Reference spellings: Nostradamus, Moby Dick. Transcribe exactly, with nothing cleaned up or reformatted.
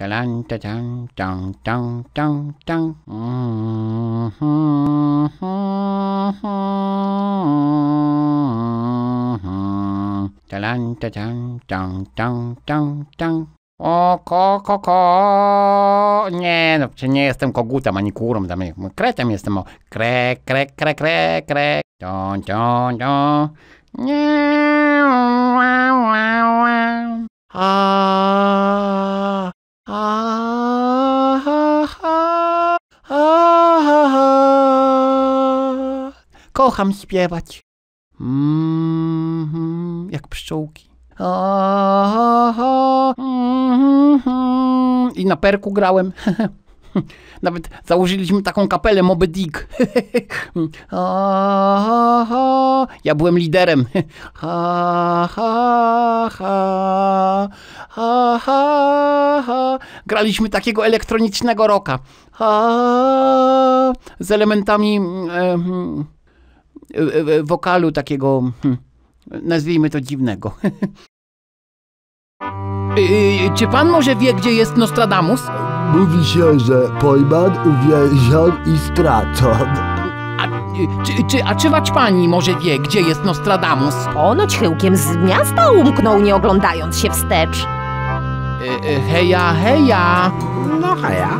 Talán, talán, tan, tan, tan, tan. Talán, talán, tan, tan, tan, tan. O, ko, ko, ko. Nie, no, nie jestem kogutem ani kurą, tam kretem jestem, o. Kre, kre, kre, kre, kre. Don, don, don. Nie, ua, ua, ua. A, a, a, a, a, a. Kocham śpiewać. Mm, jak pszczółki. I na perku grałem. Nawet założyliśmy taką kapelę Moby Dick. Ja byłem liderem. Graliśmy takiego elektronicznego rocka z elementami wokalu takiego, nazwijmy to, dziwnego. Czy pan może wie, gdzie jest Nostradamus? Mówi się, że pojman, uwięzion i stracon. A czy, czy, a czy wać pani może wie, gdzie jest Nostradamus? Ponoć chyłkiem z miasta umknął, nie oglądając się wstecz. Heja, heja. No heja.